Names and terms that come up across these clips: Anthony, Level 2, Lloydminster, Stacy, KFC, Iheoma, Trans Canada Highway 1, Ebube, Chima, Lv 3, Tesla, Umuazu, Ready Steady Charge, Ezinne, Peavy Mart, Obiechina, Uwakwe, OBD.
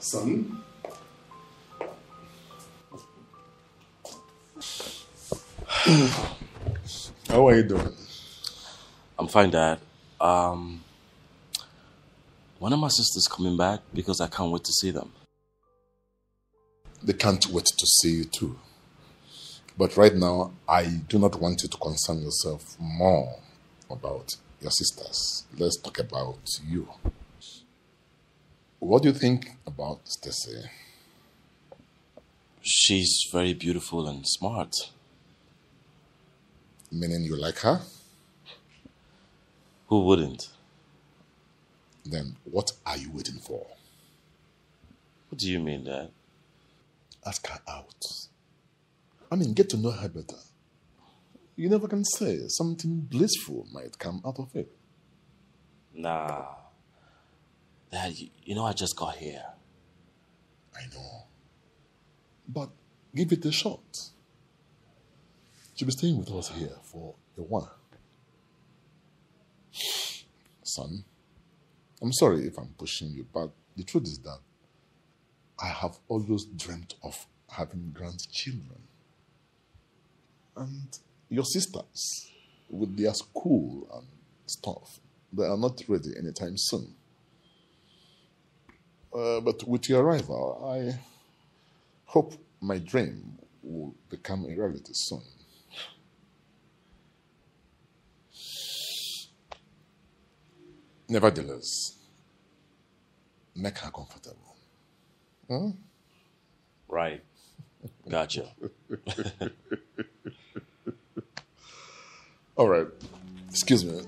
son. How are you doing? I'm fine, Dad. One of my sisters coming back because I can't wait to see them. They can't wait to see you too. But right now, I do not want you to concern yourself more about your sisters. Let's talk about you. What do you think about Stacy? She's very beautiful and smart. Meaning you like her? Who wouldn't? Then what are you waiting for? What do you mean, Dad? Ask her out. I mean, get to know her better. You never can say. Something blissful might come out of it. Nah. Dad, you know I just got here. I know. But give it a shot. She'll be staying with us here for a while. Son, I'm sorry if I'm pushing you, but the truth is that I have always dreamt of having grandchildren. And your sisters, with their school and stuff, they are not ready anytime soon. But with your arrival, I hope my dream will become a reality soon. Nevertheless, make her comfortable. Huh? Right. Gotcha. All right. Excuse me.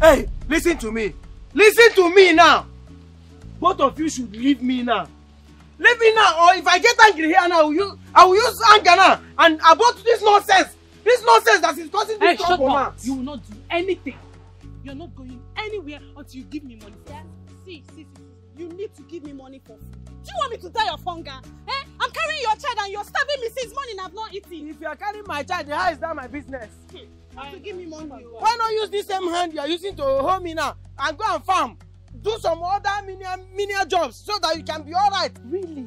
Hey, listen to me. Listen to me now. Both of you should leave me now. Leave me now, or if I get angry here now, I will use anger now and about this nonsense. This nonsense that is causing this trouble now. You will not do anything. You're not going anywhere until you give me money. Yeah. See, you need to give me money for food. Do you want me to die of hunger? Eh? I'm carrying your child and you're stabbing me since morning. I've not eaten. If you are carrying my child, how is that my business? To give me money. Why not use this same hand you are using to hold me now and go and farm? Do some other menial jobs so that you can be all right. Really?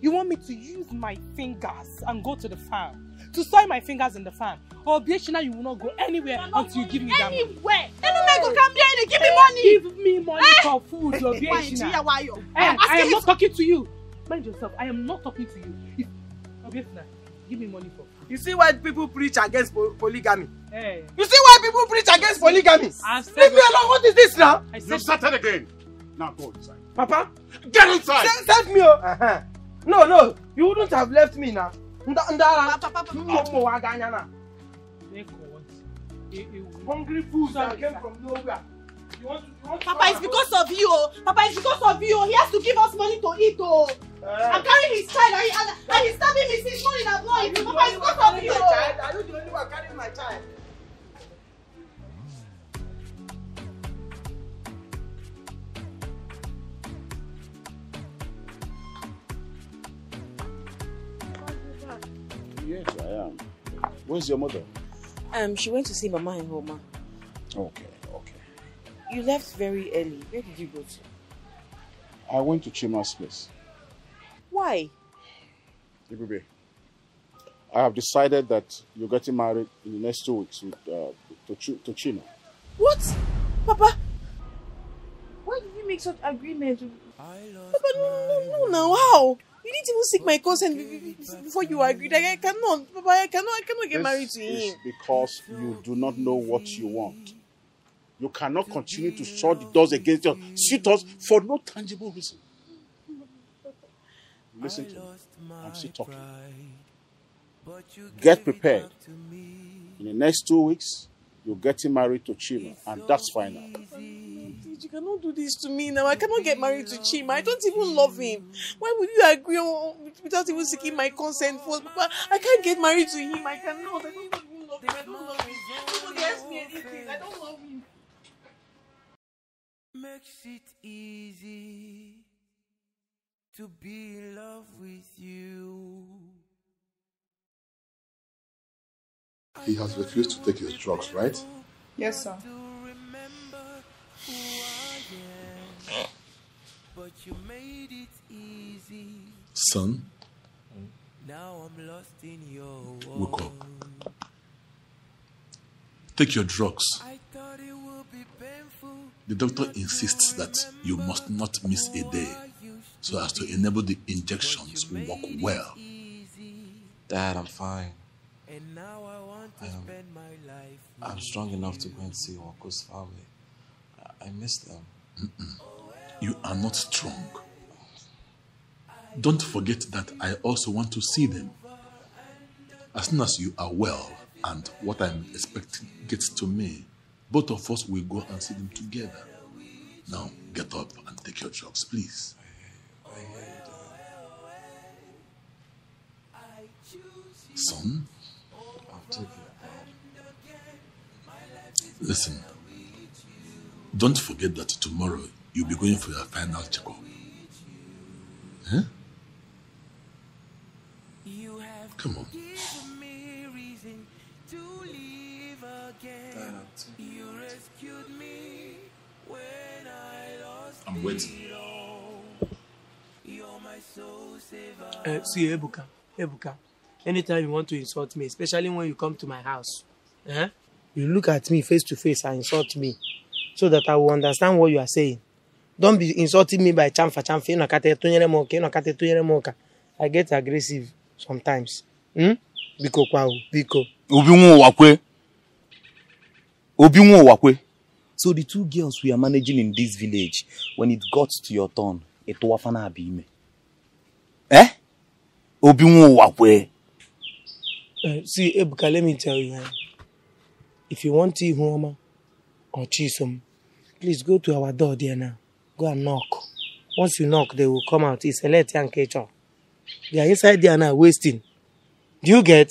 You want me to use my fingers and go to the farm? To soil my fingers in the farm? Or Obiechina, you will not go anywhere until you give me that anywhere. Anywhere come here and give me money. Give me money for food, Obiechina. I am not talking to you. Mind yourself, I am not talking to you. Obiechina, give me money for food. You see why people preach against polygamy? Hey. You see why people preach against polygamy? Leave me alone, what is this now? You started again. Now go inside. Papa? Get inside! Save me! No, you wouldn't have left me now. Papa. Hungry fools that came from nowhere. Papa, it's because of you. Papa, it's because of you. He has to give us money to eat. I'm carrying his child and he's stabbing me since morning. I'm not eating. Papa, it's because of you. Are you the only one carrying my child? Yes, I am. Where's your mother? She went to see Mama and Homa. Okay. You left very early. Where did you go to? I went to Chima's place. Why? Ebube, I have decided that you're getting married in the next 2 weeks to Chima. What? Papa? Why did you make such agreement? Papa, no, how? You didn't even seek my consent before you agreed. I cannot, Papa, I cannot get married to him. It's because you do not know what you want. You cannot continue to shut the doors against your suitors for no tangible reason. Listen to me. I'm still talking. Get prepared. In the next 2 weeks, you're getting married to Chima, and that's final. You cannot do this to me now. I cannot get married to Chima. I don't even love him. Why would you agree without even seeking my consent first? I can't get married to him. I cannot. I don't even love him. I don't love him. Nobody asked me anything. I don't love him. Makes it easy. to be in love with you. He has refused to take his drugs, right? Yes, sir. Son, wake up. Take your drugs. The doctor insists that you must not miss a day so as to enable the injections to work well. Dad, I'm fine. I'm strong enough to go and see Wako's family. I miss them. Mm-mm. You are not strong. Don't forget that I also want to see them. As soon as you are well and what I'm expecting gets to me, both of us will go and see them together. Now, get up and take your drugs, please. Son? Listen, don't forget that tomorrow you'll be going for your final checkup. Huh? Come on. I'm waiting. See, Ebuka. Anytime you want to insult me, especially when you come to my house, you look at me face to face and insult me so that I will understand what you are saying. Don't be insulting me by chamfa. I get aggressive sometimes. Biko kwao, biko. Uwakwe. So the two girls we are managing in this village, when it got to your turn, it wafana abime. Eh? Uwakwe. See, Ebuka, let me tell you. If you want Iheoma or Chisom, please go to our door there now. Go and knock. Once you knock, they will come out. It's a letter and ketchup. They are inside there now, wasting. Do you get?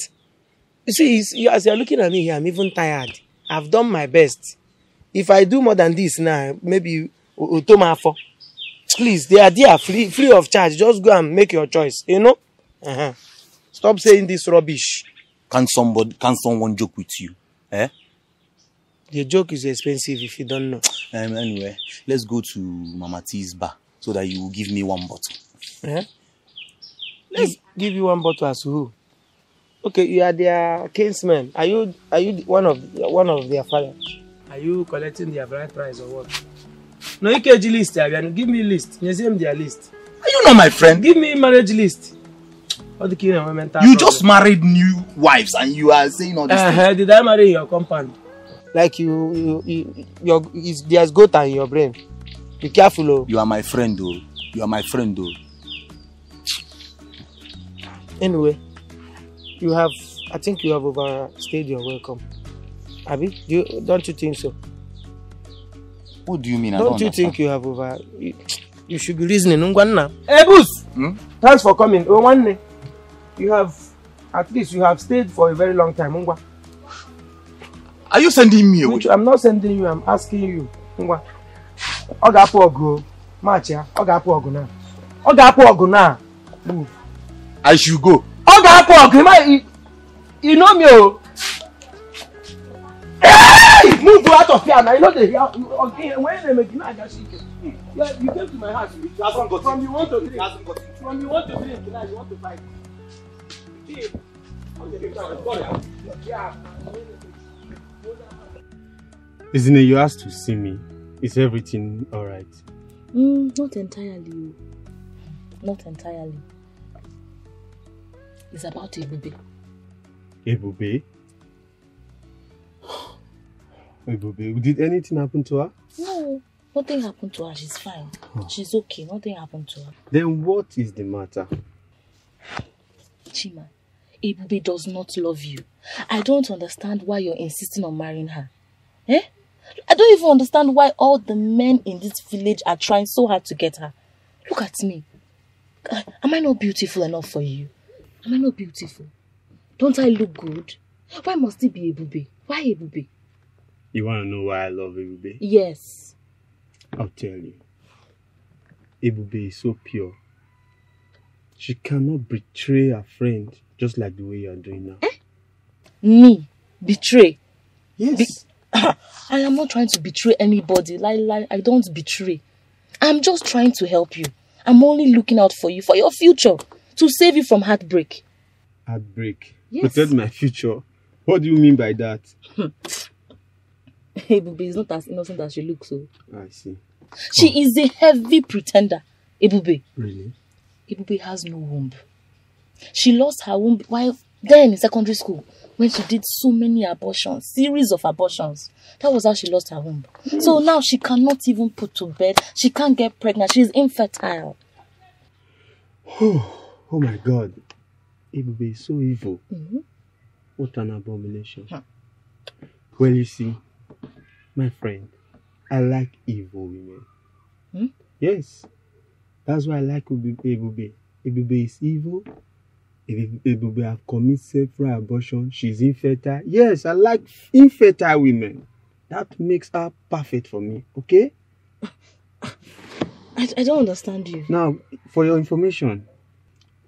You see, as you are looking at me here, I'm even tired. I've done my best. If I do more than this now, maybe Utomafo. Please, they are there, free of charge. Just go and make your choice, you know? Stop saying this rubbish. Can someone joke with you? Eh? The joke is expensive if you don't know. Anyway, let's go to Mama T's bar so that you will give me one bottle. Eh? Let's give you one bottle as who? Okay, you are their kinsman. Are you one of their fathers? Are you collecting their bride price or what? No, you can't list. Give me a list. You see their list. Are you not my friend? Give me a marriage list. You just married new wives and you are saying all this. Did I marry your company? Like there's goat in your brain. Be careful, oh. You are my friend, though. Anyway, I think you have overstayed your welcome. Abi, don't you think so? What do you mean? I don't understand. Think you have over? You should be reasoning. Hey, Bruce! Thanks for coming. At least you have stayed for a very long time. Are you sending me away? I'm not sending you, I'm asking you. I should go. You know me. Move out of here now. You know when they make you came to my house. From you want to drink. From you want to drink tonight, you want to fight. Isn't it? You asked to see me. Is everything all right? Not entirely. Not entirely. It's about Ebube. Ebube? Ebube, did anything happen to her? No, nothing happened to her. She's fine. Oh. She's okay. Nothing happened to her. Then what is the matter? Chima, Ebube does not love you. I don't understand why you're insisting on marrying her. Eh? I don't even understand why all the men in this village are trying so hard to get her. Look at me. Am I not beautiful enough for you? Am I not beautiful? Don't I look good? Why must it be Ebube? Why Ebube? You want to know why I love Ebube? Yes. I'll tell you. Ebube is so pure She cannot betray her friend just like the way you are doing now. Eh? Me? Betray? Yes. I am not trying to betray anybody. Like, I don't betray. I'm just trying to help you. I'm only looking out for you, for your future, to save you from heartbreak. Heartbreak? Yes. Protect my future? What do you mean by that? Ebube is not as innocent as she looks. So. I see. She is a heavy pretender, Ebube. Really? Ebube has no womb. She lost her womb while then in secondary school when she did so many abortions, series of abortions. That was how she lost her womb. Mm. So now she cannot even put to bed. She can't get pregnant. She's infertile. Oh my God. Ebube is so evil. Mm-hmm. What an abomination. Huh. Well, you see, my friend, I like evil women. Hmm? Yes. That's why I like Ebube. Ebube is evil. Ebube have committed several abortions. She's infertile. Yes, I like infertile women. That makes her perfect for me. Okay? I don't understand you. Now, for your information,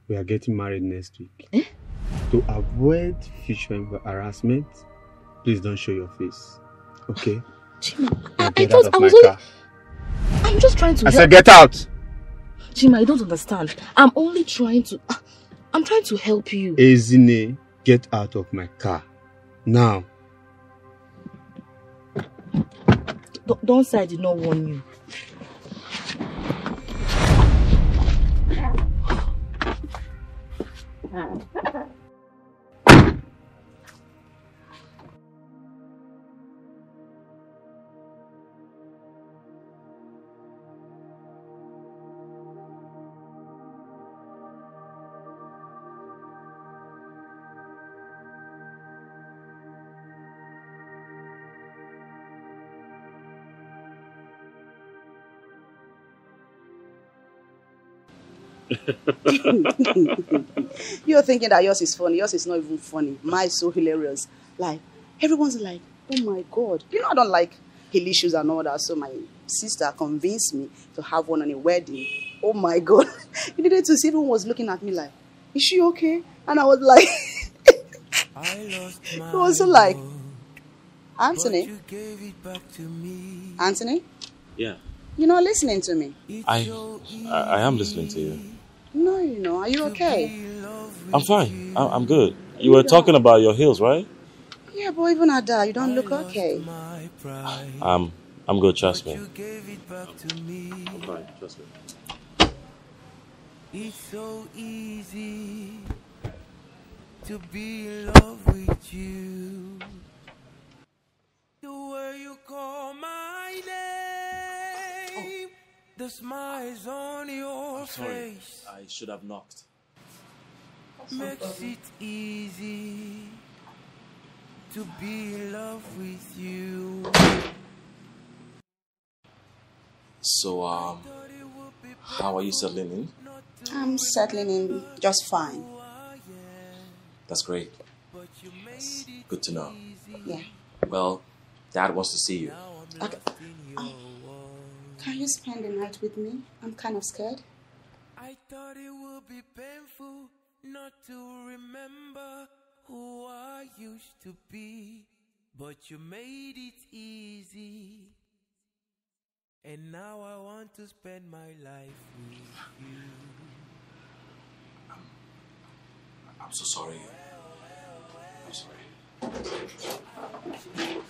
we are getting married next week. Eh? To avoid future harassment, please don't show your face. Okay? Chima, I thought I was only... I'm just trying to... I said get out! Chima, I don't understand. I'm only trying to... I'm trying to help you. Ezinne, get out of my car. Now. Don't say I did not warn you. You're thinking that yours is funny. Yours is not even funny. Mine is so hilarious. Like, everyone's like, oh my God. You know, I don't like heel issues and all that. So my sister convinced me to have one on a wedding. Oh my God. You needed to see everyone was looking at me like, is she okay? And I was like, I was so like, Anthony. You gave it back to me. Anthony? Yeah. You're not listening to me. I am listening to you. No, you know. Are you okay? I'm fine. I'm good. You were talking about your heels, right? Yeah, but even at that, you don't look okay. I'm good, trust me. I'm fine, trust me. It's so easy to be in love with you. The way you call my name, the smile's on your face. I should have knocked. Makes it easy to be in love with you. So, how are you settling in? I'm settling in just fine. That's great. That's good to know. Yeah. Well, Dad wants to see you. Okay. Can you spend the night with me? I'm kind of scared. I thought it would be painful not to remember who I used to be, but you made it easy. And now I want to spend my life with you. I'm so sorry. I'm sorry.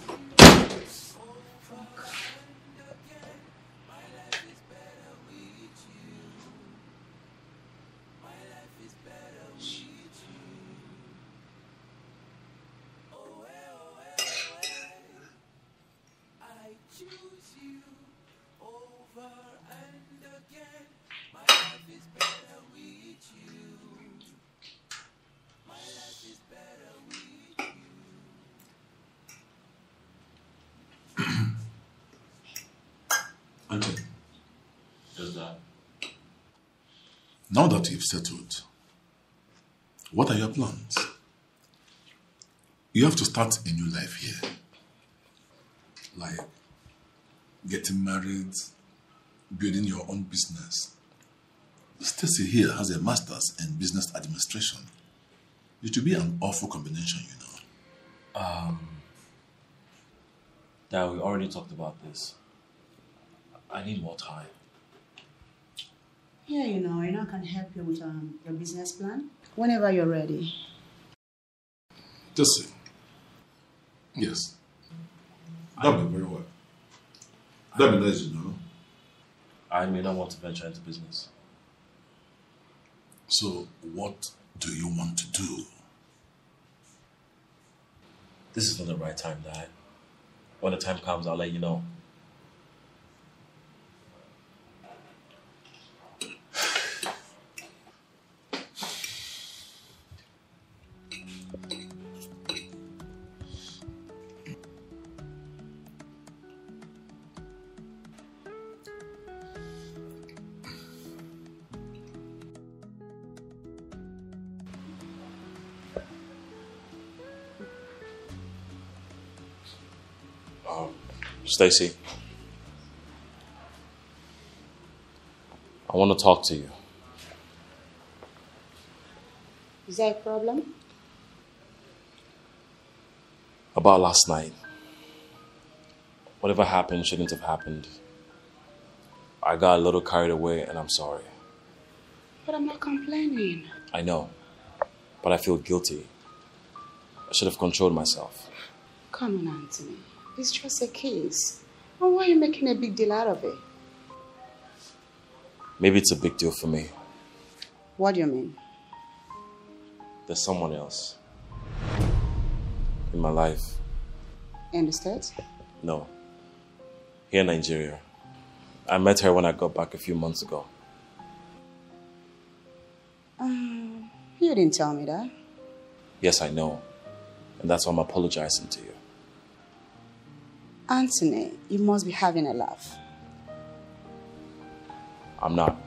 Anthony, does that? Now that you've settled, what are your plans? You have to start a new life here. Like getting married, building your own business, Stacy here has a master's in business administration. It will be an awful combination, you know. Dad, we already talked about this. I need more time. Yeah, you know, I can help you with your business plan whenever you're ready. Stacy. Yes. That'd be very well. That'd be nice, you know. I may not want to venture into business. So, what do you want to do? This is not the right time, Dad. When the time comes, I'll let you know. Stacy, I want to talk to you. Is there a problem? About last night. Whatever happened shouldn't have happened. I got a little carried away and I'm sorry. But I'm not complaining. I know, but I feel guilty. I should have controlled myself. Come on, Anthony. It's just a case. And why are you making a big deal out of it? Maybe it's a big deal for me. What do you mean? There's someone else in my life. In the States? No. Here in Nigeria. I met her when I got back a few months ago. You didn't tell me that. Yes, I know. And that's why I'm apologizing to you. Anthony, you must be having a laugh. I'm not.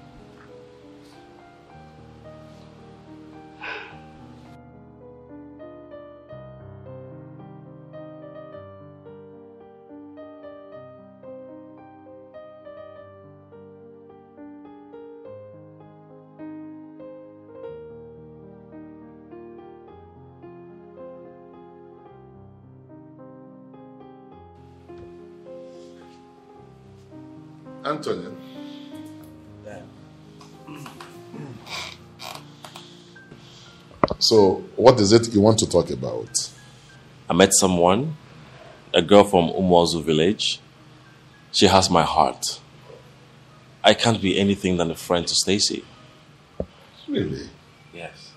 Anthony. Yeah. So, what is it you want to talk about? I met someone, a girl from Umuazu village. She has my heart. I can't be anything than a friend to Stacy. Really? Yes.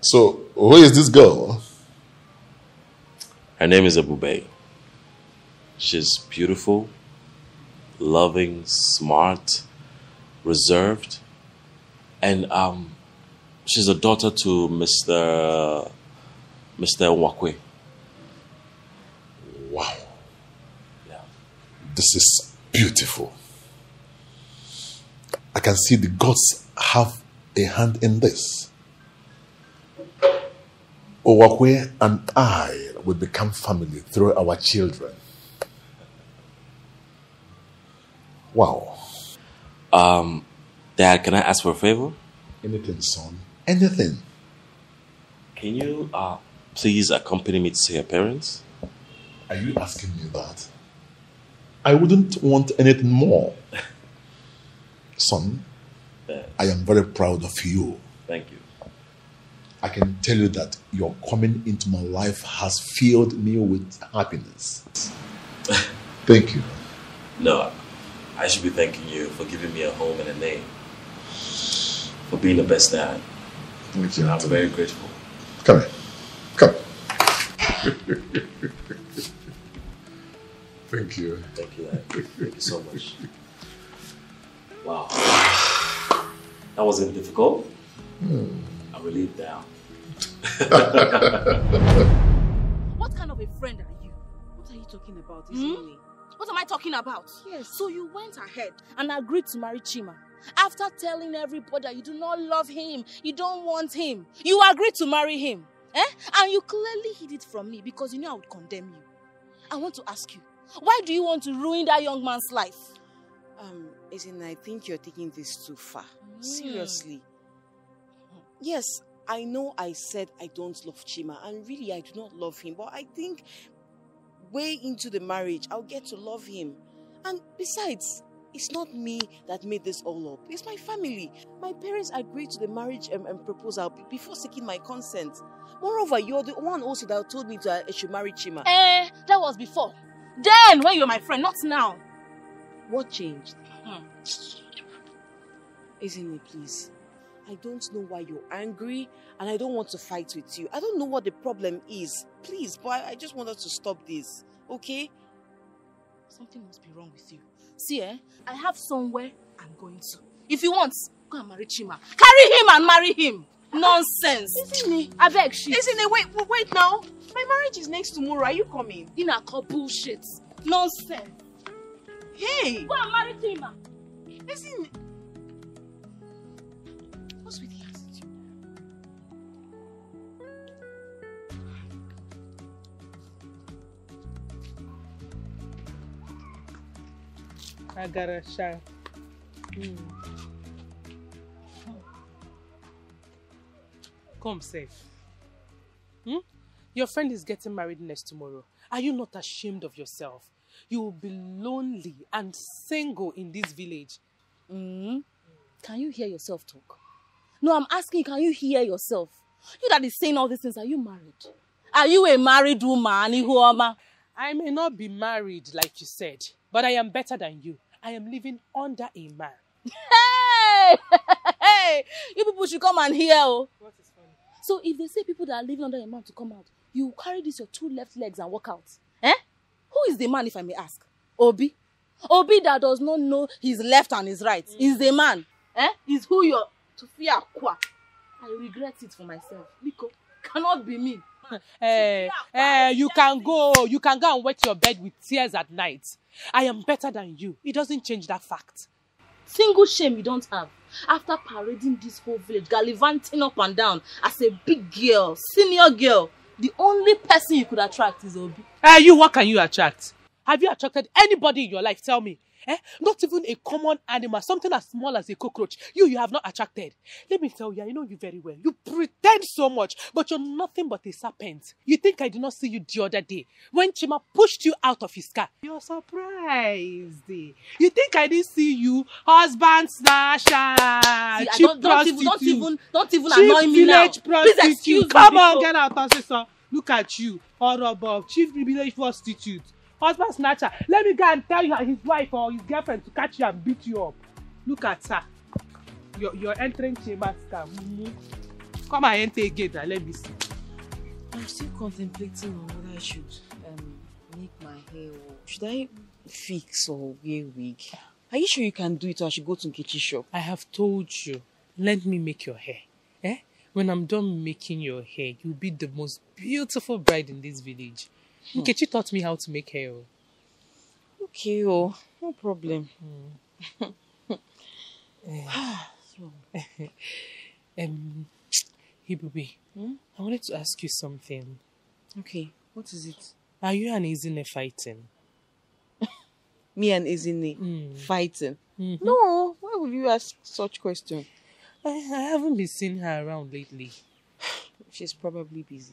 So, who is this girl? Her name is Ebube. She's beautiful, loving, smart, reserved, and she's a daughter to Mr. Uwakwe. Wow. Yeah. This is beautiful. I can see the gods have a hand in this. Uwakwe and I will become family through our children. Wow. Dad, can I ask for a favor? Anything, son. Anything. Can you please accompany me to see her parents? Are you asking me that? I wouldn't want anything more. Son, yeah. I am very proud of you. Thank you. I can tell you that your coming into my life has filled me with happiness. Thank you. No. I should be thanking you for giving me a home and a name, for being the best dad. Thank you. I'm very grateful. Come here. Come. Thank you. Thank you, Dad. Thank you so much. Wow. That wasn't difficult. I'm relieved now. What kind of a friend are you? What are you talking about this morning? What am I talking about? Yes. So you went ahead and agreed to marry Chima. After telling everybody that you do not love him, you don't want him, you agreed to marry him. Eh? And you clearly hid it from me because you knew I would condemn you. I want to ask you, why do you want to ruin that young man's life? Ezinne, I think you're taking this too far. Seriously. Yes, I know I said I don't love Chima, and really I do not love him, but I think way into the marriage, I'll get to love him. And besides, it's not me that made this all up. It's my family. My parents agreed to the marriage and proposal before seeking my consent. Moreover, you're the one also that told me that I should marry Chima. That was before. Then, when you were my friend, not now. What changed? Isn't it, please? I don't know why you're angry, and I don't want to fight with you. I don't know what the problem is. Please, but I just want us to stop this, okay? Something must be wrong with you. See, I have somewhere I'm going to. If you want, go and marry Chima. Carry him and marry him. Nonsense. Isn't it? I beg she. Isn't it? Wait now. My marriage is next tomorrow. Are you coming? In a couple bullshit. Nonsense. Hey. Go and marry Chima. Isn't it? What's with the attitude? I got a shot. Come, safe. Your friend is getting married next tomorrow. Are you not ashamed of yourself? You will be lonely and single in this village. Can you hear yourself talk? No, I'm asking, can you hear yourself? You that is saying all these things, are you married? Are you a married woman, Iheoma? I may not be married, like you said, but I am better than you. I am living under a man. Hey! Hey! You people should come and hear. What is funny? So if they say people that are living under a man to come out, you carry this your two left legs and walk out. Eh? Who is the man, if I may ask? Obi? Obi that does not know his left and his right. Is the man. Eh? Is who you're... I regret it for myself. Nico, cannot be me. You can go. You can go and wet your bed with tears at night. I am better than you. It doesn't change that fact. Single shame you don't have. After parading this whole village, gallivanting up and down as a big girl, senior girl, the only person you could attract is Obi. You, what can you attract? Have you attracted anybody in your life? Tell me. Not even a common animal, something as small as a cockroach. You have not attracted. Let me tell you, I know you very well. You pretend so much, but you're nothing but a serpent. You think I did not see you the other day when Chima pushed you out of his car? You're surprised. You think I didn't see you, husband snatcher, cheap prostitute, don't even annoy me now. Please excuse me. Come on, get out and say so. Look at you, horrible chief village prostitute. Husband snatcher. Let me go and tell you his wife or his girlfriend to catch you and beat you up. Look at her. You're entering Chima's car. Come and enter again and let me see. I'm still contemplating on whether I should make my hair. Should I fix or wear wig? Are you sure you can do it, or I should go to Nkechi's shop? I have told you, let me make your hair. When I'm done making your hair, you'll be the most beautiful bride in this village. Nkechi taught me how to make hair. Okay, no problem. Ebube, I wanted to ask you something. Okay, what is it? Are you and Ezinne fighting? Me and Ezinne fighting? No, why would you ask such question? I haven't been seeing her around lately. She's probably busy.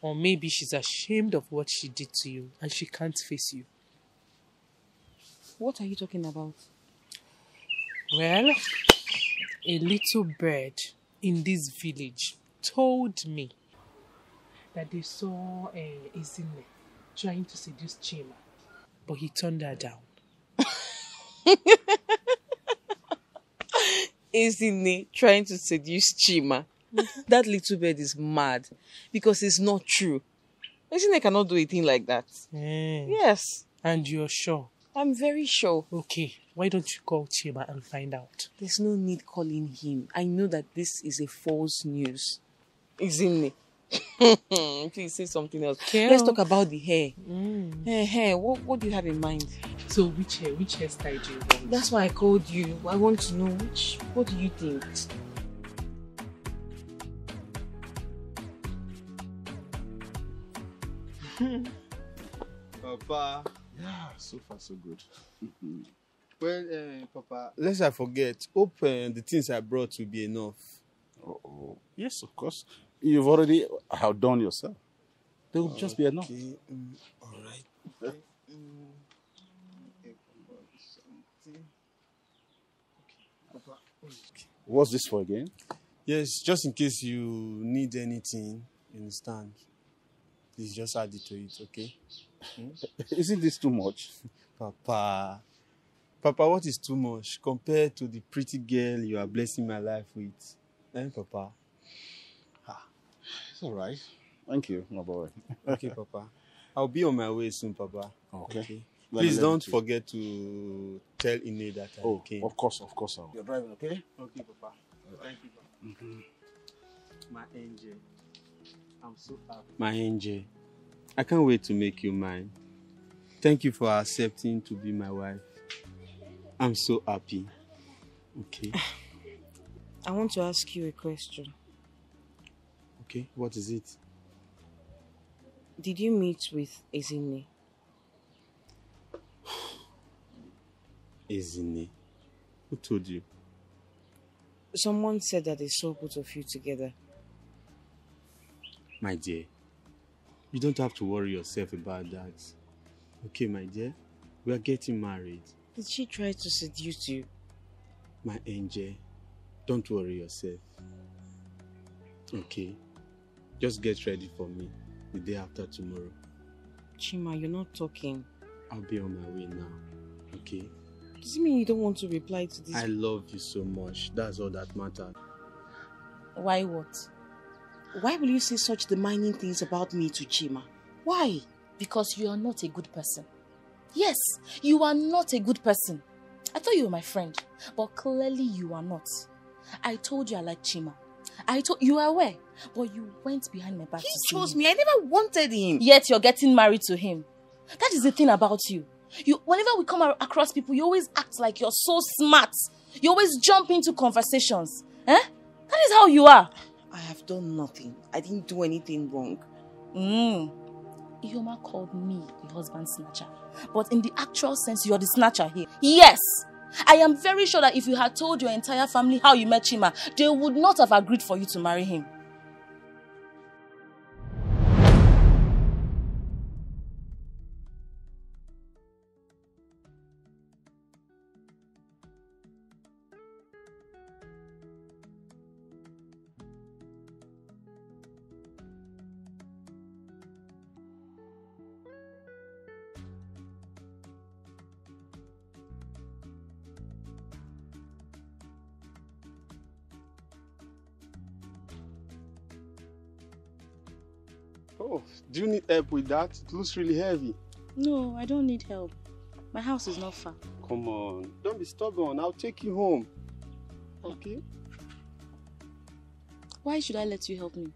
Or maybe she's ashamed of what she did to you and she can't face you. What are you talking about? Well, a little bird in this village told me that they saw Ezinne trying to seduce Chima, but he turned her down. Ezinne trying to seduce Chima. That little bird is mad because it's not true. Ezinne cannot do a thing like that. Yes. And you're sure? I'm very sure. Okay, why don't you call Chima and find out? There's no need calling him. I know that this is a false news. Ezinne, please say something else. Carol. Let's talk about the hair. Hair. What do you have in mind? So which hairstyle do you want? That's why I called you. I want to know what do you think? Papa, yeah, so far so good. Well, Papa, lest I forget, hope the things I brought will be enough. Oh, yes, of course. You've already outdone yourself. They will just be enough. All right. Okay. What's this for again? Yes, just in case you need anything, you understand. Please just add it to it, okay? Hmm? Isn't this too much? Papa, what is too much compared to the pretty girl you are blessing my life with? Eh, Papa? Ah, it's all right. Thank you, my boy. Okay, Papa. I'll be on my way soon, Papa. Okay. Please don't forget to tell Ine that I came. Of course. I will. You're driving, okay? Okay, Papa. Thank you, Papa. My angel. I'm so happy. My angel. I can't wait to make you mine. Thank you for accepting to be my wife. I'm so happy. Okay. I want to ask you a question. Okay, what is it? Did you meet with Ezinne? Ezinne? Who told you? Someone said that they saw both of you together. My dear, you don't have to worry yourself about that. Okay, my dear, we are getting married. Did she try to seduce you? My angel, don't worry yourself. Okay, just get ready for me the day after tomorrow. Chima, you're not talking. I'll be on my way now, okay? Does it mean you don't want to reply to this? I love you so much. That's all that matters. Why what? Why will you say such demanding things about me to Chima? Why? Because you are not a good person. Yes, you are not a good person. I thought you were my friend, but clearly you are not. I told you I like Chima. You are aware, but you went behind my back. He chose me. I never wanted him. Yet you're getting married to him. That is the thing about you. Whenever we come across people, you always act like you're so smart. You always jump into conversations. Eh? That is how you are. I have done nothing. I didn't do anything wrong. Iheoma called me the husband snatcher. But in the actual sense, you're the snatcher here. Yes! I am very sure that if you had told your entire family how you met Chima, they would not have agreed for you to marry him. Oh, do you need help with that? It looks really heavy. No, I don't need help. My house is not far. Come on, don't be stubborn. I'll take you home. Okay? Why should I let you help me?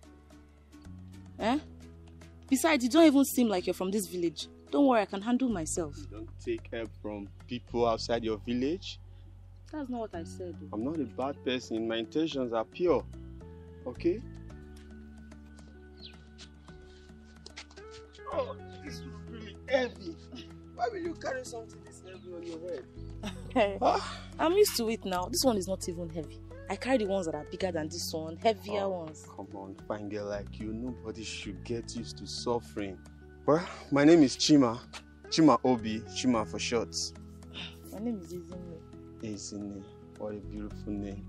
Eh? Besides, you don't even seem like you're from this village. Don't worry, I can handle myself. You don't take help from people outside your village? That's not what I said. I'm not a bad person. My intentions are pure. Okay? Oh, this is really heavy. Why will you carry something this heavy on your head? Huh? I'm used to it now. This one is not even heavy. I carry the ones that are bigger than this one, heavier ones. Come on, fine girl like you. Nobody should get used to suffering. Well, my name is Chima. Chima Obi, Chima for short. My name is Ezinne. Ezinne, what a beautiful name.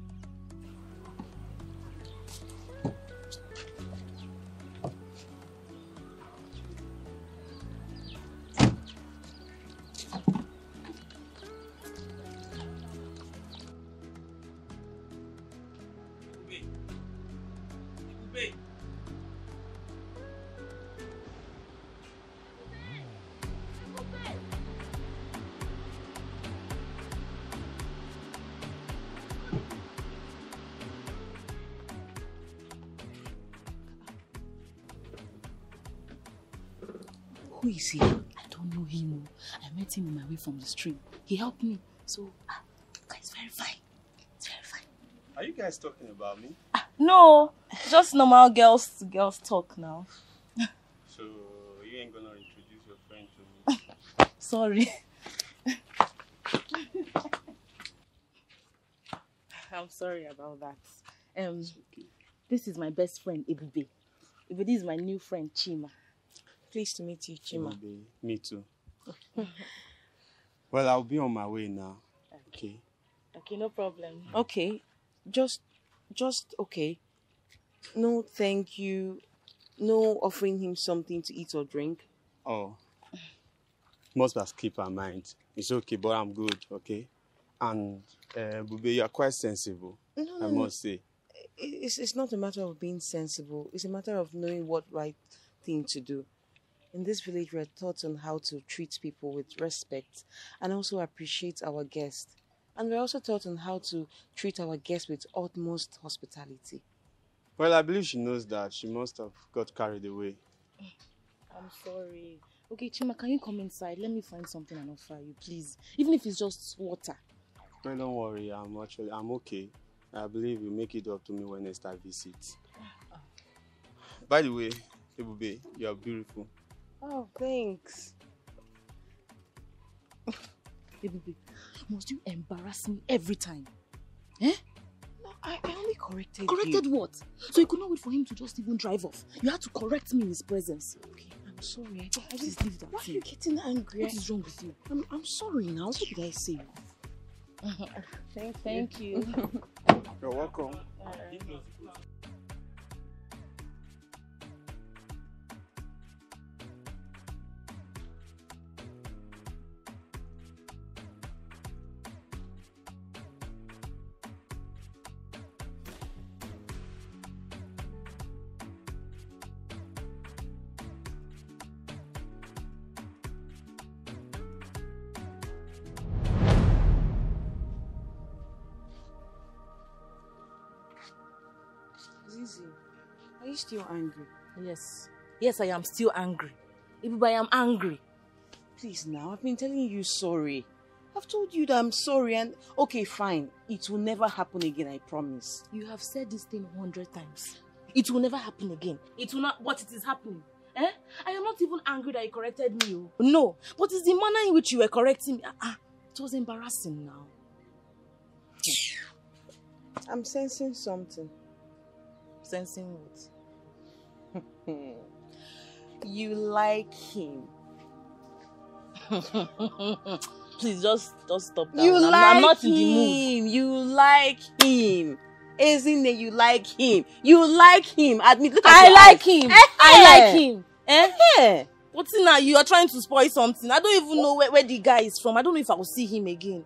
Who is he? I don't know him. I met him on my way from the stream. He helped me. So, it's very fine. It's very fine. Are you guys talking about me? No, just normal girls talk now. So, you ain't gonna introduce your friend to me? Sorry. I'm sorry about that. Okay. This is my best friend, Ebube. Ebube is my new friend, Chima. Pleased to meet you, Chima. Ebube. Me too. Well, I'll be on my way now. Okay. Okay, no problem. Okay. Just okay. No thank you. No offering him something to eat or drink. Oh. Must have keep our mind. It's okay, but I'm good, okay? And, Bube, you are quite sensible, I must say. It's not a matter of being sensible. It's a matter of knowing what right thing to do. In this village, we are taught on how to treat people with respect and also appreciate our guests. And we're also taught on how to treat our guests with utmost hospitality. Well, I believe she knows that. She must have got carried away. I'm sorry. Okay, Chima, can you come inside? Let me find something and offer you, please. Even if it's just water. Well, don't worry. I'm okay. I believe you'll make it up to me when next I visit. By the way, Ebube, you are beautiful. Oh, thanks. Ebube, must you embarrass me every time? Eh? No, I only corrected you. Corrected what? So you could not wait for him to just even drive off. You had to correct me in his presence. Okay. I'm sorry, I just leave that. Why are you getting angry? What is wrong with you? I'm sorry now. What did I say? Thank you. You're welcome. Still angry? Yes. Yes, I am still angry. Ebube, I am angry. Please now, I've been telling you sorry. I've told you that I'm sorry and... Okay, fine. It will never happen again, I promise. You have said this thing 100 times. It will never happen again. It will not... But it is happening. Eh? I am not even angry that you corrected me. No. But it's the manner in which you were correcting me. It was embarrassing now. I'm sensing something. Sensing what? You like him. Please just stop that. You like I'm not him. In the mood. You like him. Ezinne, you like him. You like him. Admit. Look at him. I like him. What's in now? You are trying to spoil something. I don't even know where the guy is from. I don't know if I will see him again.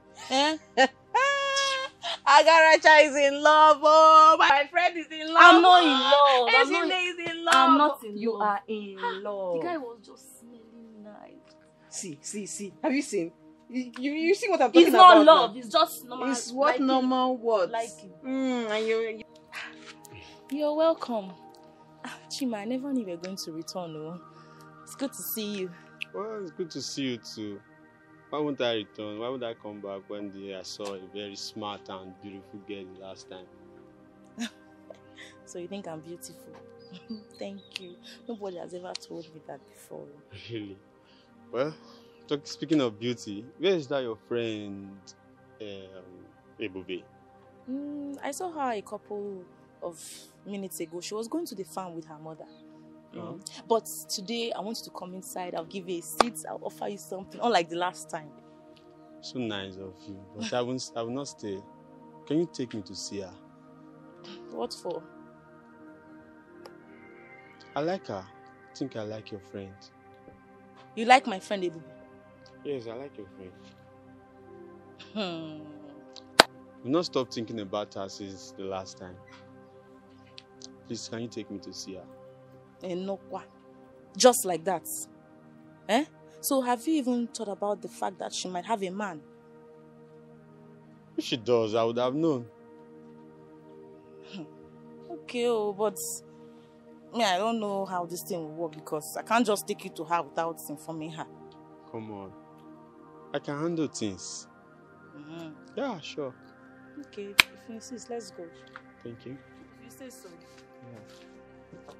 Agaracha is in love. Oh, my friend is in love. I'm not in love. Ezinne is in love. I'm not in love. You are in love. The guy was just smelling nice. See. Have you seen? You see what I'm talking about? It's not love. Now? It's just normal. It's what liking. Normal words. Liking. And you're welcome. Chima, I never knew you were going to return. No. It's good to see you. Well, it's good to see you too. Why won't I return? Why would I come back when I saw a very smart and beautiful girl last time? So you think I'm beautiful? Thank you. Nobody has ever told me that before. Really? Well, speaking of beauty, where is that your friend, Ebube? I saw her a couple of minutes ago. She was going to the farm with her mother. But today, I want you to come inside. I'll give you a seat. I'll offer you something, unlike the last time. So nice of you, but I will not stay. Can you take me to see her? What for? I like her. I think I like your friend. You like my friend, Ebube? Yes, I like your friend. We've not stopped thinking about her since the last time. Please, can you take me to see her? Just like that. Eh? So have you even thought about the fact that she might have a man? If she does, I would have known. Okay, but I don't know how this thing will work because I can't just take you to her without informing her. Come on. I can handle things. Yeah, sure. Okay, if you insist, let's go. Thank you. If you say so. Yeah.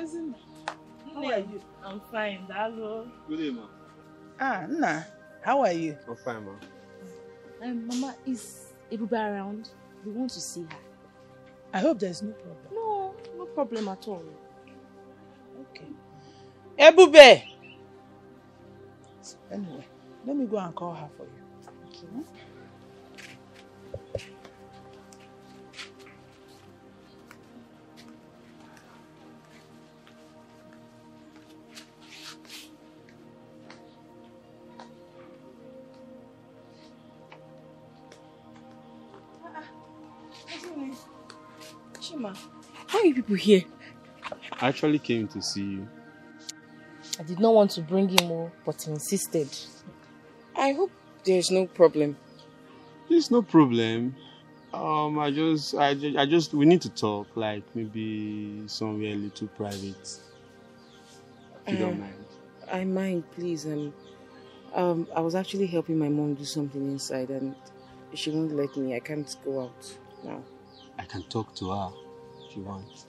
Ezinne, how are you? I'm fine, hello. Good evening, ma'am. Ah, Nna, how are you? I'm fine, ma'am. Mama, is Ebube around? We want to see her. I hope there's no problem. No, no problem at all. Okay. Ebube! Anyway, let me go and call her for you. Okay. Chima, how are you people here? I actually came to see you. I did not want to bring him more, but he insisted. I hope there's no problem. There's no problem. I just, we need to talk, like maybe somewhere a little private. If you don't mind. I mind, please. I was actually helping my mom do something inside, and she won't let me. I can't go out now. I can talk to her if you want.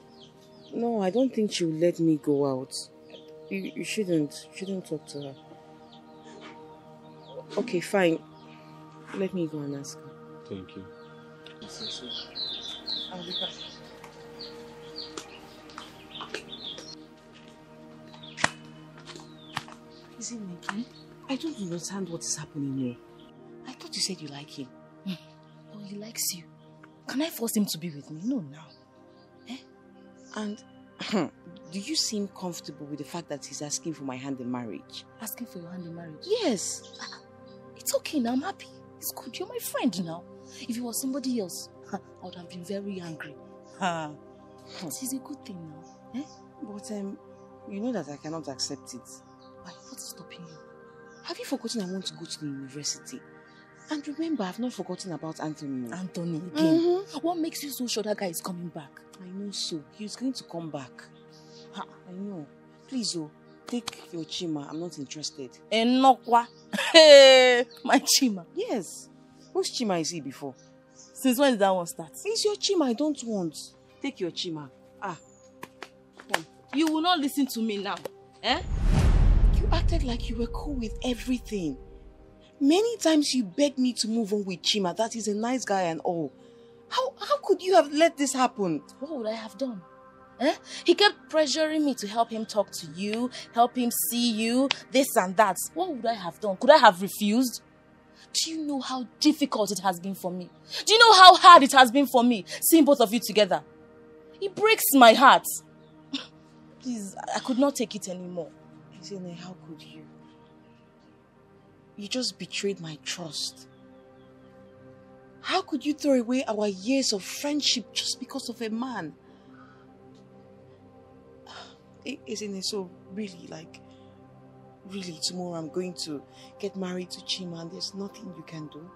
No, I don't think she'll let me go out. You shouldn't talk to her. Okay, fine. Let me go and ask her. Thank you. I'll be back. Is it Nikki? I don't understand what is happening here. I thought you said you like him. Oh, he likes you. Can I force him to be with me? No, now. Eh? And do you seem comfortable with the fact that he's asking for my hand in marriage? Asking for your hand in marriage? Yes. It's okay now. I'm happy. It's good. You're my friend now. If you were somebody else, I would have been very angry. It is a good thing now. Eh? But you know that I cannot accept it. Why? What's stopping you? Have you forgotten I want to go to the university? And remember, I've not forgotten about Anthony. Anthony again? Mm-hmm. What makes you so sure that guy is coming back? I know so. He's going to come back. Ha, I know. Please, oh, take your Chima. I'm not interested. Enokwa. Hey, my Chima. Yes. Whose Chima is he before? Since when did that one start? It's your Chima I don't want. Take your Chima. Ah. Come. You will not listen to me now. Eh? You acted like you were cool with everything. Many times you begged me to move on with Chima. That is a nice guy and all. How could you have let this happen? What would I have done? Eh? He kept pressuring me to help him talk to you, help him see you, this and that. What would I have done? Could I have refused? Do you know how difficult it has been for me? Do you know how hard it has been for me, seeing both of you together? It breaks my heart. Please, I could not take it anymore. Ezinne, how could you? You just betrayed my trust. How could you throw away our years of friendship just because of a man? Isn't it so? Really, like, really, tomorrow I'm going to get married to Chima and there's nothing you can do.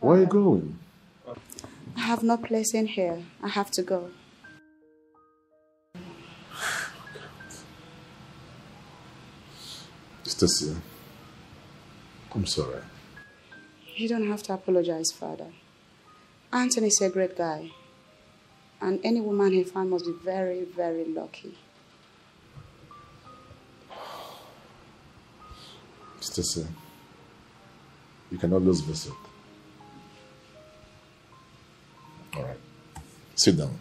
Where are you going? I have no place in here. I have to go. Stacy, I'm sorry. You don't have to apologize, Father. Anthony's a great guy. And any woman he found must be very, very lucky. Stacy, you cannot lose this. Sit down.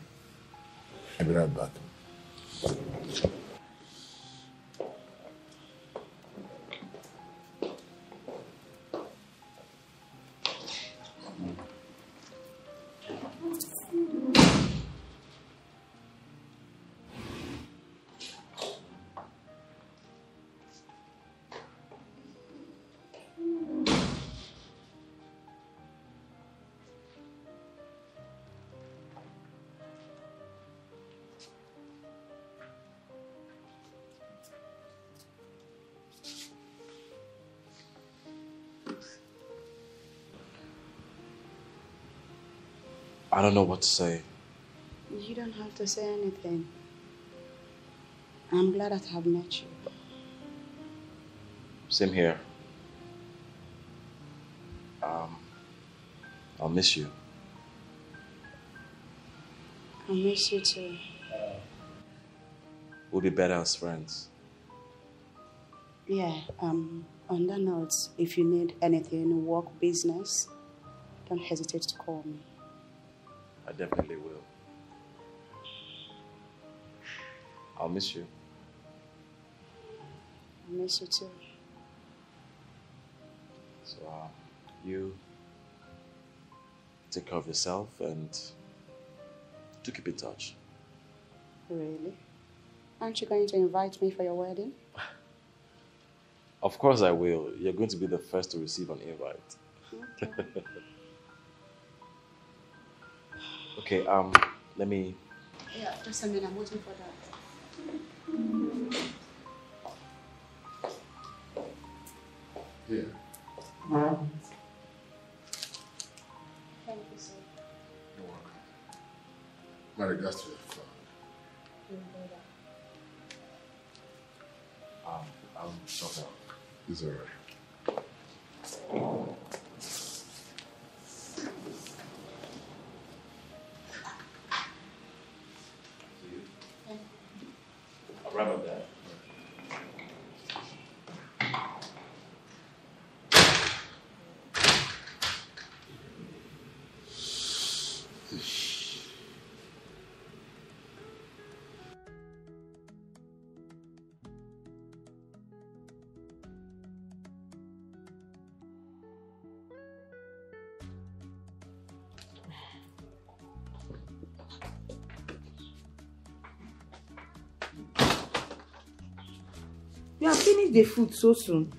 I'll be right back. I don't know what to say. You don't have to say anything. I'm glad that I have met you. Same here. I'll miss you. I'll miss you too. We'll be better as friends. Yeah, on that note, if you need anything, work, business, don't hesitate to call me. I definitely will. I'll miss you. I'll miss you too. So, you take care of yourself and do keep in touch. Really? Aren't you going to invite me for your wedding? Of course I will. You're going to be the first to receive an invite. Okay. Okay, let me... Yeah, just a minute. I'm waiting for that. Here. Yeah. Thank you, sir. You're welcome. My regards to your father. I'm shut up. It's all right. You have finished the food so soon.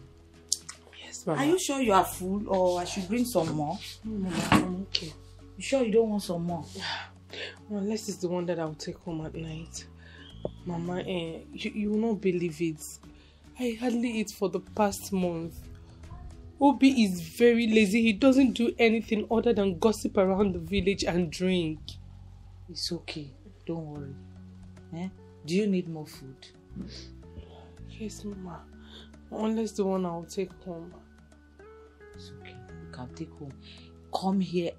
Yes, Mama. Are you sure you are full or I should bring some more? No, I'm okay. You sure you don't want some more? Well, unless it's the one that I'll take home at night. Mama, you will not believe it. I hardly eat for the past month. Obi is very lazy. He doesn't do anything other than gossip around the village and drink. It's okay. Don't worry. Eh? Do you need more food? Yes, Mama. Unless the one I'll take home. It's okay. You can take home. Come here.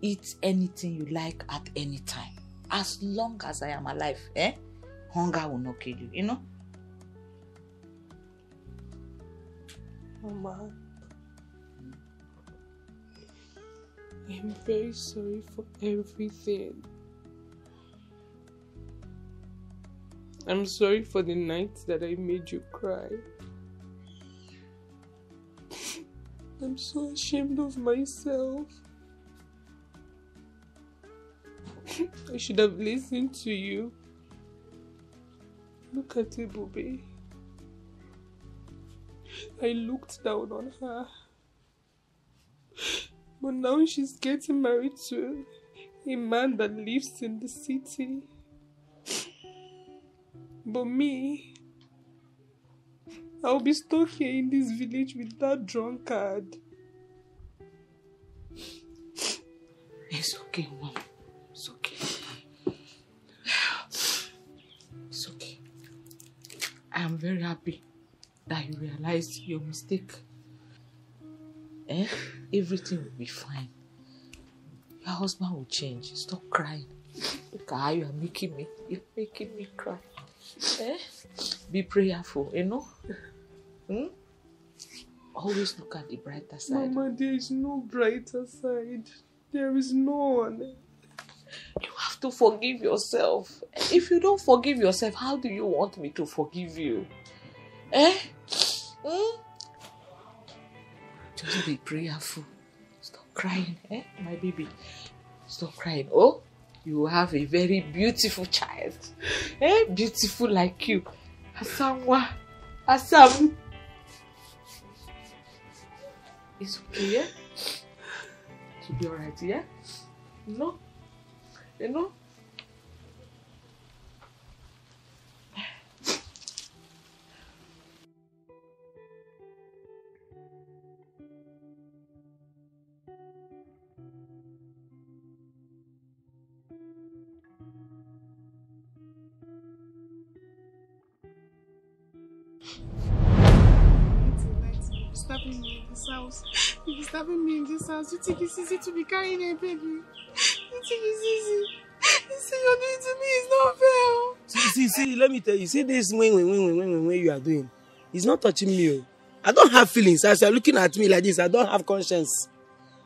Eat anything you like at any time. As long as I am alive, eh? Hunger will not kill you, you know? Mama. I'm very sorry for everything. I'm sorry for the night that I made you cry. I'm so ashamed of myself. I should have listened to you. Look at Ebube. I looked down on her. But now she's getting married to a man that lives in the city. But me, I'll be stuck here in this village with that drunkard. It's okay, Mom. It's okay. It's okay. I am very happy that you realized your mistake. Eh? Everything will be fine. Your husband will change. Stop crying. Look at how you are making me. You're making me cry. Eh? Be prayerful, you know? Always look at the brighter side. Mama, there is no brighter side. There is no one. You have to forgive yourself. If you don't forgive yourself, how do you want me to forgive you? Eh? Just be prayerful. Stop crying, eh? My baby. Stop crying. Oh? You have a very beautiful child. Eh? Beautiful like you. Asamwa. Asam. It's okay, yeah? It will be alright, yeah? No? You know? disturbing me in this house. You're disturbing me in this house. You think it's easy to be carrying a baby? You think it's easy? You see, you're doing to me, it's not fair. See, let me tell you, see this when you are doing. It's not touching me. I don't have feelings. As you're looking at me like this, I don't have conscience.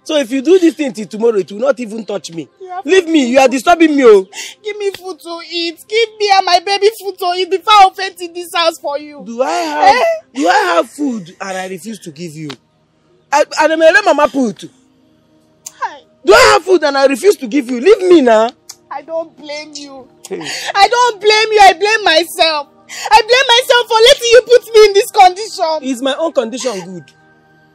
So if you do this thing till tomorrow, it will not even touch me. Leave me, you are disturbing me. Give me food to eat. Give me and my baby food to eat before I offend in this house for you. Do I have food and I refuse to give you? And let Mama put. Hi. Do I have food and I refuse to give you? Leave me now. I don't blame you. I don't blame you. I blame myself. I blame myself for letting you put me in this condition. Is my own condition good?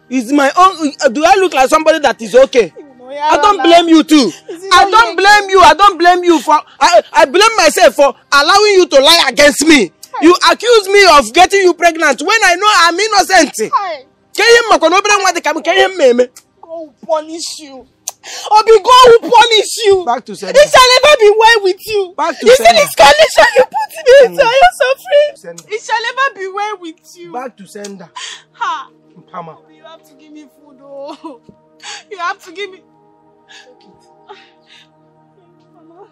Is my own? Do I look like somebody that is okay? I don't blame you too. I don't blame you. I don't blame you for. I blame myself for allowing you to lie against me. You accuse me of getting you pregnant when I know I'm innocent. God punish you. Obi, God will punish you. Back to Senna. It shall never be well with you. Back to you Senna. See this condition you put me into, I am suffering. Senda. It shall never be well with you. Back to Senda. Ha. Pama. Obi, you have to give me food, oh. You have to give me... Take it. Mama.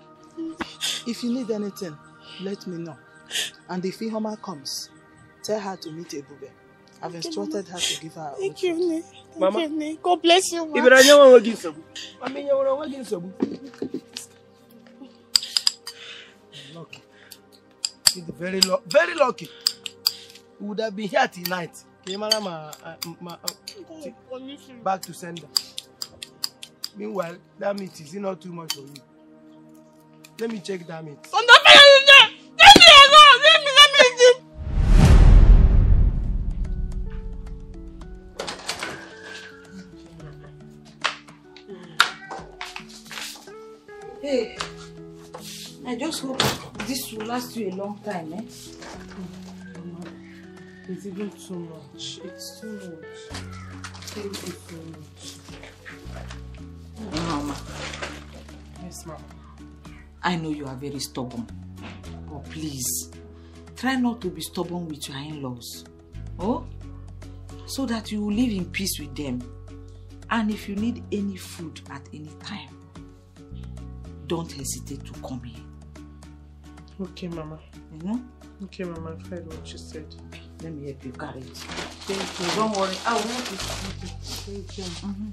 If you need anything, let me know. And if Iheoma comes, tell her to meet Ebube. I've instructed her to give her. Thank you, Ne. Mama. God bless you, Mama. Lucky. Very lucky. Would have been here tonight. Back to sender. Meanwhile, that meat is not too much for you. Let me check that meat. Hey, I just hope this will last you a long time, eh? Mama, it's even too much. It's too much. Thank you so much. Mama. Yes, Mama. I know you are very stubborn. But please, try not to be stubborn with your in-laws. Oh? So that you will live in peace with them. And if you need any food at any time, don't hesitate to come here. Okay, Mama. Mm-hmm. Okay, Mama. I've heard what you said. Let me help you carry it. Thank you. Don't worry. I will help you. Thank you. Mm-hmm.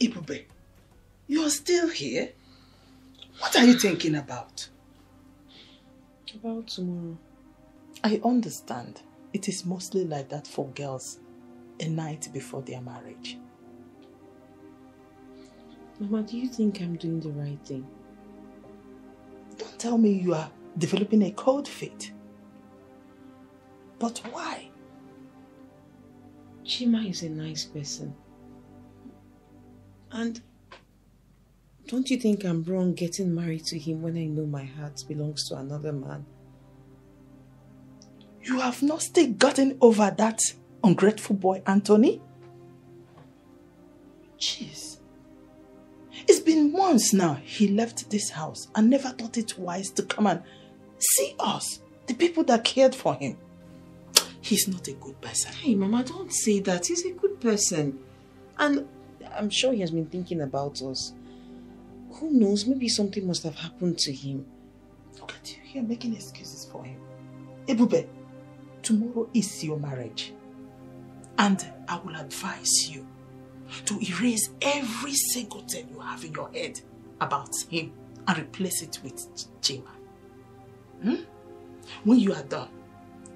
Ebube, you're still here? What are you thinking about? About tomorrow. I understand. It is mostly like that for girls, a night before their marriage. Mama, do you think I'm doing the right thing? Don't tell me you are developing a cold feet. But why? Chima is a nice person. And don't you think I'm wrong getting married to him when I know my heart belongs to another man? You have not still gotten over that ungrateful boy, Anthony? Jeez. It's been months now he left this house and never thought it wise to come and see us, the people that cared for him. He's not a good person. Hey, Mama, don't say that. He's a good person. And I'm sure he has been thinking about us. Who knows, maybe something must have happened to him. Look at you, you're making excuses for him. Ebube, tomorrow is your marriage. And I will advise you to erase every single thing you have in your head about him and replace it with Chima. Hmm? When you are done,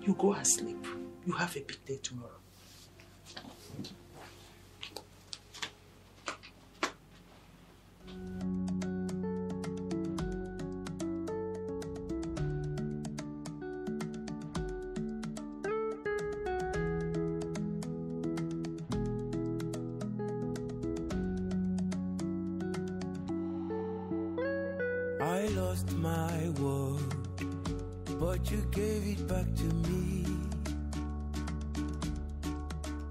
you go and sleep. You have a big day tomorrow. I lost my world, but you gave it back to me.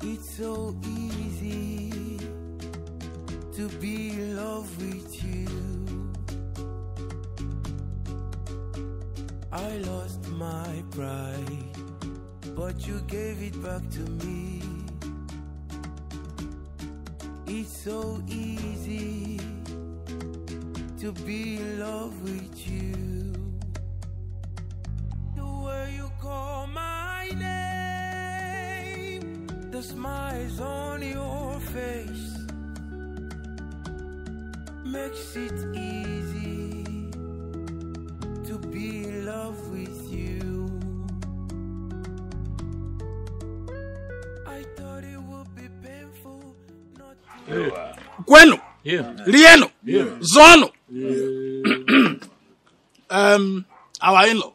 It's so easy to be in love with you. I lost my pride, but you gave it back to me. It's so easy to be in love with you. The way you call my name, the smiles on your face, makes it easy to be in love with you. I thought it would be painful not to... Gweno! Yeah. Lieno! Yeah. Zono! Yeah. Our in-law,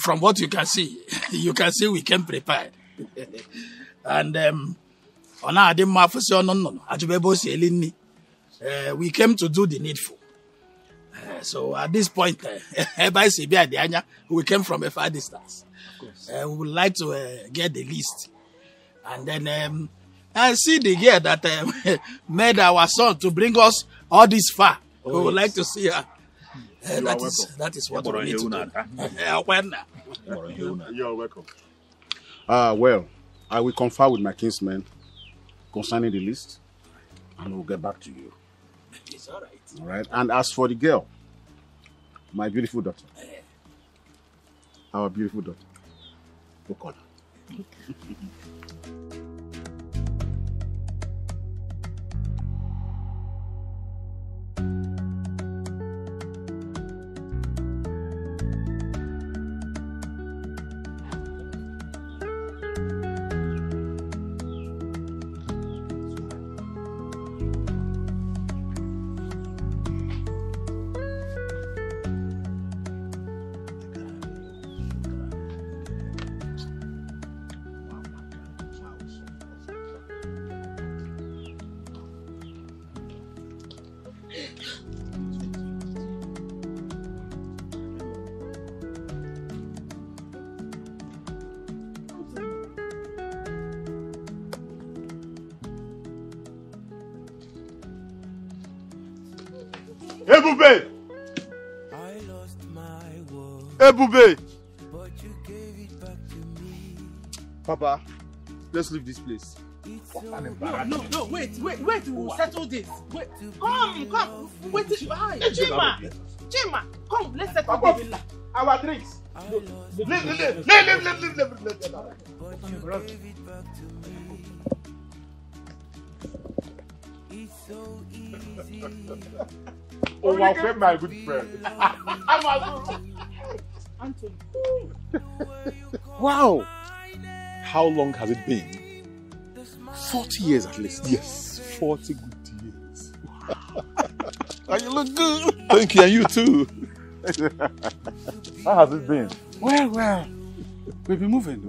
from what you can see we came prepared. And we came to do the needful. So at this point, we came from a far distance. We would like to get the list. And then I see the girl that made our son to bring us all this far. Oh, we would like to see her. That is what we need to do. You are welcome. Well, I will confer with my kinsmen concerning the list, and we'll get back to you. It's all right. All right. And as for the girl, my beautiful daughter, our beautiful daughter, we'll call her. Ebube! Ebube! Papa, let's leave this place. No, wait, we'll settle this. Wait. Come, wait. Chima, come, let's settle this. Our drinks. Leave. It's so easy. Uwakwe, my good friend. Anthony. Wow. How long has it been? 40 years at least. Yes, 40 good years. And you look good. Thank you, and you too. How has it been? Well. We'll be moving.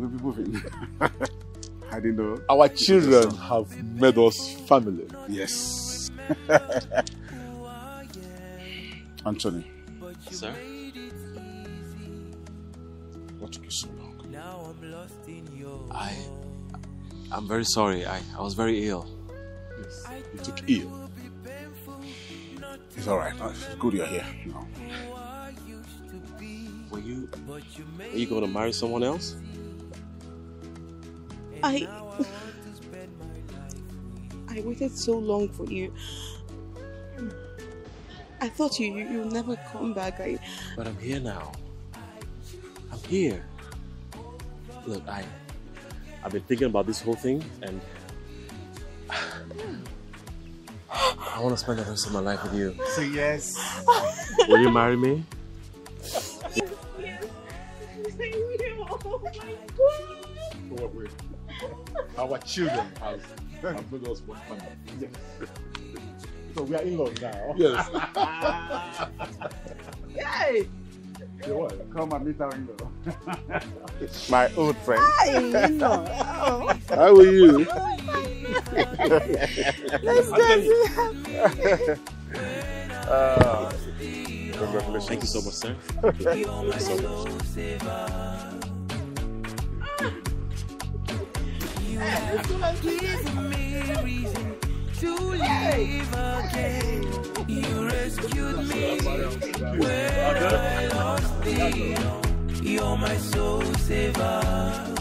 I didn't know. Our children have made us family. Yes. Anthony. Sir? What took you so long? Now I'm lost in your... I'm very sorry. I was very ill. Yes. You took ill. It's alright. It's good you're here. No. Are you going to marry someone else? I I waited so long for you. I thought you'll never come back. But I'm here now. I'm here. Look, I've been thinking about this whole thing, and I want to spend the rest of my life with you. So yes. Will you marry me? Yes. Oh my God. Oh, wait. Our children have made us one family. So we are in love now. Yes. Yay! So come and meet our in-law. My old friend. Hi, no. Oh. How are you? Oh my God. Let's go. Congratulations. Thank you so much, sir. Thank you so much. Give me reason to live again. You rescued me where I lost thee. You're my soul saver.